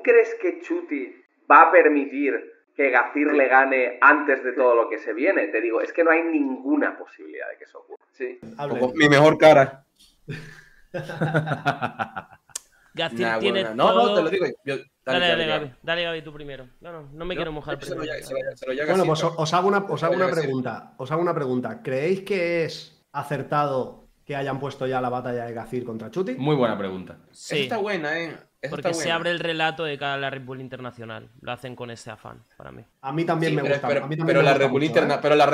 ¿tú crees que Chuty va a permitir que Gazir le gane antes de todo lo que se viene? Te digo, es que no hay ninguna posibilidad de que eso ocurra. Sí. Como mi mejor cara. Gazir nah, tiene bueno, todo... No, te lo digo yo. Dale, Gaby, tú primero. No me quiero mojar. Bueno, pues os hago una pregunta. ¿Creéis que es acertado que hayan puesto ya la batalla de Gazir contra Chuty? Muy buena pregunta. Sí. Esta está buena, ¿eh? Porque se abre el relato de cada Red Bull Internacional. Lo hacen con ese afán, para mí. A mí también me gusta. Pero la Red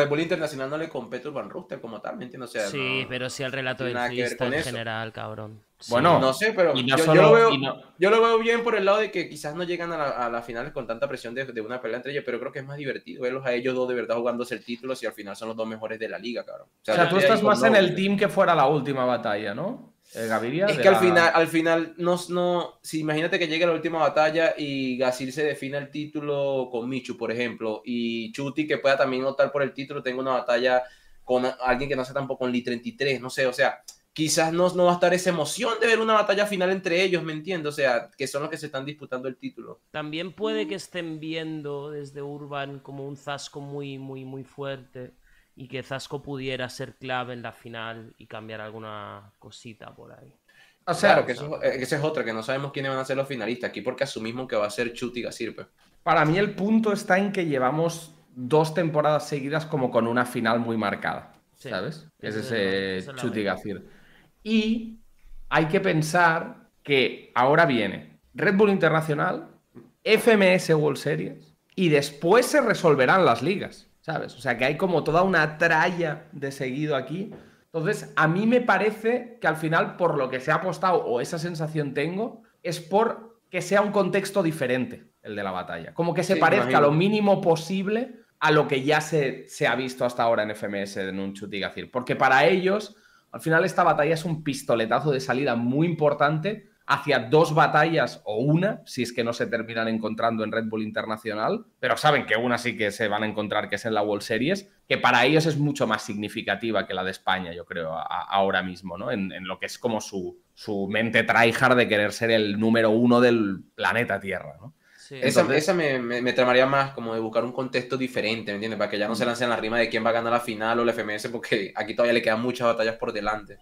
Bull Internacional no le compete al Van Rooster como tal, ¿me entiendes? O sea, sí, no, pero sí al relato del freestyle en general, cabrón. Sí. Bueno, no sé, pero yo lo veo bien por el lado de que quizás no llegan a las finales con tanta presión de una pelea entre ellos, pero creo que es más divertido verlos a ellos dos de verdad jugándose el título si al final son los dos mejores de la liga, cabrón. O sea tú estás más en el team que fuera la última batalla, ¿no? Gaviria, es que al final no si imagínate que llegue la última batalla y Gazir se define el título con Michu, por ejemplo, y Chuty que pueda también optar por el título, tenga una batalla con alguien que no sea tampoco con Lee 33, no sé, o sea, quizás no va a estar esa emoción de ver una batalla final entre ellos, ¿me entiendes? O sea, que son los que se están disputando el título. También puede que estén viendo desde Urban como un Zasco muy, muy, muy fuerte, y que Zasco pudiera ser clave en la final y cambiar alguna cosita por ahí. O sea, claro, que esa es otra, que no sabemos quiénes van a ser los finalistas aquí, porque asumimos que va a ser Chuty Gazir. Para mí el punto está en que llevamos 2 temporadas seguidas como con una final muy marcada, sí, ¿sabes? Es ese es Chuty Gazir. Y hay que pensar que ahora viene Red Bull Internacional, FMS World Series, y después se resolverán las ligas, ¿sabes? O sea, que hay como toda una tralla de seguido aquí. Entonces, a mí me parece que al final, por lo que se ha apostado, o esa sensación tengo, es por que sea un contexto diferente el de la batalla. Como que se parezca lo mínimo posible a lo que ya se ha visto hasta ahora en FMS, en un Chuty Gazir. Porque para ellos, al final, esta batalla es un pistoletazo de salida muy importante hacia 2 batallas o una, si es que no se terminan encontrando en Red Bull Internacional, pero saben que una sí que se van a encontrar, que es en la World Series, que para ellos es mucho más significativa que la de España, yo creo, ahora mismo, ¿no? En lo que es como su mente tryhard de querer ser el número 1 del planeta Tierra, ¿no? Sí. Entonces, esa me tramaría más, como de buscar un contexto diferente, ¿me entiendes? Para que ya no se lancen la rima de quién va a ganar la final o la FMS, porque aquí todavía le quedan muchas batallas por delante.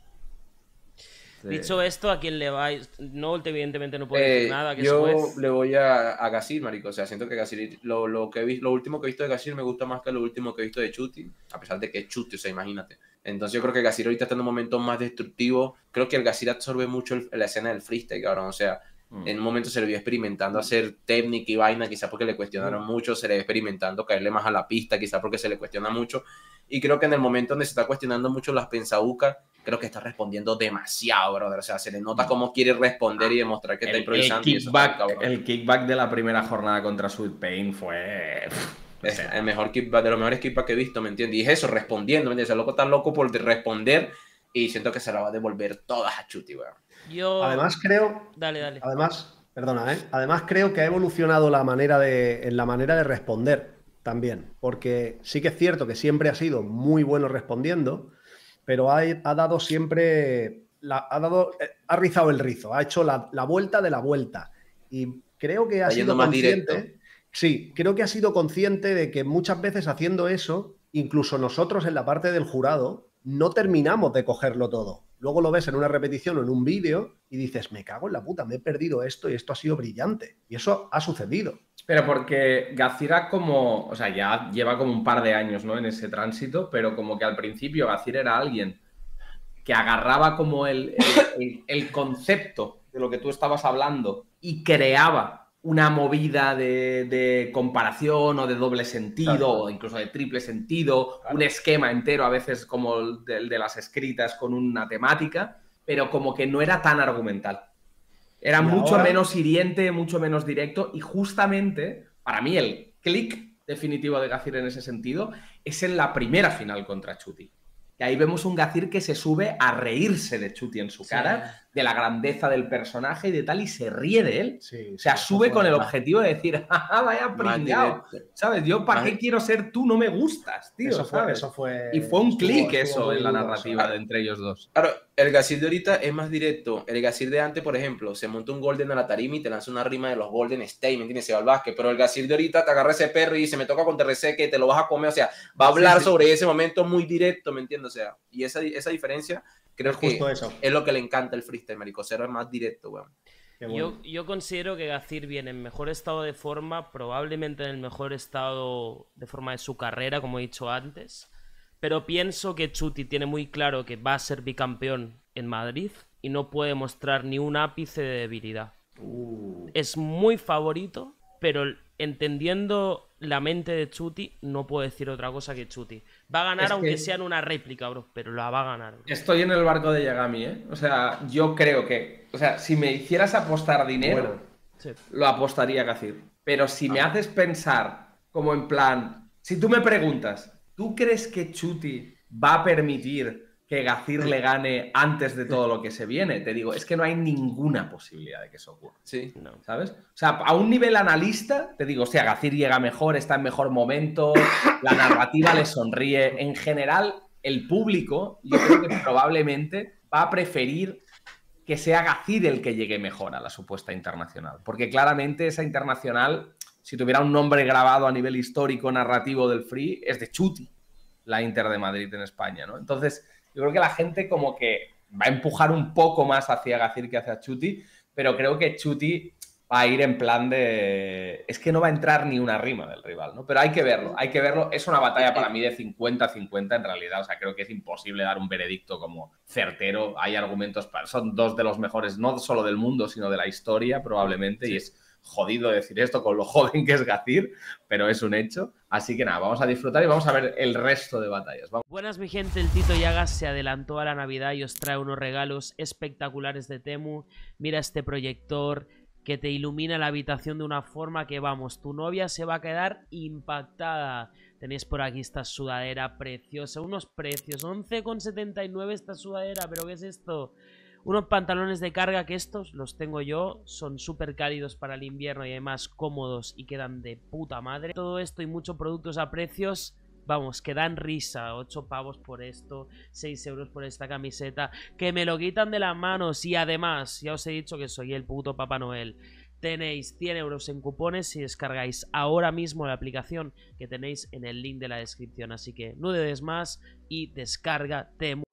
Sí. Dicho esto, ¿a quién le vais? No, evidentemente no puedo decir nada. Que yo le voy a Gazir, marico. O sea, siento que Gazir, lo último que he visto de Gazir me gusta más que lo último que he visto de Chuty, a pesar de que es Chuty, o sea, imagínate. Entonces yo creo que Gazir ahorita está en un momento más destructivo. Creo que el Gazir absorbe mucho la escena del freestyle, cabrón. O sea, en un momento se le vio experimentando hacer técnica y vaina, quizás porque le cuestionaron mucho, se le vio experimentando caerle más a la pista, quizás porque se le cuestiona mucho. Y creo que en el momento donde se está cuestionando mucho las pensabucas, creo que está respondiendo demasiado, brother. O sea, se le nota cómo quiere responder y demostrar que está improvisando. El kickback de la primera jornada contra Sweet Pain fue... Es el mejor kickback, de los mejores kickbacks que he visto, ¿me entiendes? Y es eso, respondiendo, ¿me entiendes? El loco está loco por responder y siento que se la va a devolver todas a Chuty, weón. Yo... Además creo... Dale. Además, perdona, ¿eh? Además creo que ha evolucionado la manera de responder también, porque sí que es cierto que siempre ha sido muy bueno respondiendo, pero ha dado siempre, ha rizado el rizo, ha hecho la vuelta de la vuelta, y creo que ha sido consciente, sí, creo que ha sido consciente de que muchas veces haciendo eso, incluso nosotros en la parte del jurado, no terminamos de cogerlo todo. Luego lo ves en una repetición o en un vídeo y dices, me cago en la puta, me he perdido esto y esto ha sido brillante. Y eso ha sucedido. Pero porque Gazir o sea, ya lleva como un par de años, ¿no? En ese tránsito, pero como que al principio Gazir era alguien que agarraba como el concepto de lo que tú estabas hablando y creaba una movida de comparación o de doble sentido, claro, o incluso de triple sentido, claro, un esquema entero, a veces como el de las escritas con una temática, pero como que no era tan argumental. Era mucho menos hiriente, mucho menos directo, y justamente, para mí, el clic definitivo de Gazir en ese sentido es en la primera final contra Chuty. Y ahí vemos un Gazir que se sube a reírse de Chuty en su cara, de la grandeza del personaje y de tal, y se ríe de él. Sí, o sea, sube con el objetivo de decir, ¡ah, vaya pringao! ¿Sabes? Yo, ¿para qué quiero ser tú? No me gustas, tío, eso fue, ¿sabes? Eso fue... Y fue un clic eso en la narrativa de entre ellos dos. Claro, el Gazir de ahorita es más directo. El Gazir de antes, por ejemplo, se monta un Golden a la tarima y te lanza una rima de los Golden State, ¿me entiendes? Se va al básquet. Pero el Gazir de ahorita te agarra ese perro y dice, me toca con terreseque, te lo vas a comer. O sea, va a hablar sobre ese momento muy directo, ¿me entiendes? O sea, y esa diferencia... Creo que justo eso es lo que le encanta el freestyle, maricocero, es más directo, weón. Bueno. Yo considero que Gazir viene en mejor estado de forma, probablemente en el mejor estado de forma de su carrera, como he dicho antes. Pero pienso que Chuty tiene muy claro que va a ser bicampeón en Madrid y no puede mostrar ni un ápice de debilidad. Es muy favorito, pero entendiendo la mente de Chuty, no puedo decir otra cosa que Chuty. Va a ganar, aunque sea en una réplica, bro, pero la va a ganar, bro. Estoy en el barco de Yagami, ¿eh? O sea, yo creo que... O sea, si me hicieras apostar dinero, bueno, sí, lo apostaría a Gazir. Pero si me haces pensar como en plan... Si tú me preguntas, ¿tú crees que Chuty va a permitir que Gazir le gane antes de todo lo que se viene? Te digo, es que no hay ninguna posibilidad de que eso ocurra. Sí, no. ¿Sabes? O sea, a un nivel analista, te digo, o sea, Gazir llega mejor, está en mejor momento, la narrativa le sonríe. En general, el público, yo creo que probablemente va a preferir que sea Gazir el que llegue mejor a la supuesta internacional. Porque claramente esa internacional, si tuviera un nombre grabado a nivel histórico, narrativo del free, es de Chuty, la Inter de Madrid en España, ¿no? Entonces... Yo creo que la gente como que va a empujar un poco más hacia Gazir que hacia Chuty, pero creo que Chuty va a ir en plan de... Es que no va a entrar ni una rima del rival, ¿no? Pero hay que verlo, hay que verlo. Es una batalla para mí de 50-50 en realidad. O sea, creo que es imposible dar un veredicto como certero. Hay argumentos para... Son dos de los mejores, no solo del mundo, sino de la historia probablemente, sí. Y es jodido decir esto con lo joven que es Gazir, pero es un hecho. Así que nada, vamos a disfrutar y vamos a ver el resto de batallas. Vamos. Buenas, mi gente, el Tito Yagas se adelantó a la Navidad y os trae unos regalos espectaculares de Temu. Mira este proyector que te ilumina la habitación de una forma que, vamos, tu novia se va a quedar impactada. Tenéis por aquí esta sudadera preciosa, unos precios, 11,79 esta sudadera, pero ¿qué es esto? Unos pantalones de carga que estos los tengo yo, son súper cálidos para el invierno y además cómodos y quedan de puta madre. Todo esto y muchos productos a precios, vamos, que dan risa. 8 pavos por esto, 6 euros por esta camiseta, que me lo quitan de las manos. Y además, ya os he dicho que soy el puto Papá Noel. Tenéis 100 euros en cupones si descargáis ahora mismo la aplicación que tenéis en el link de la descripción. Así que no dudes más y descarga Temu.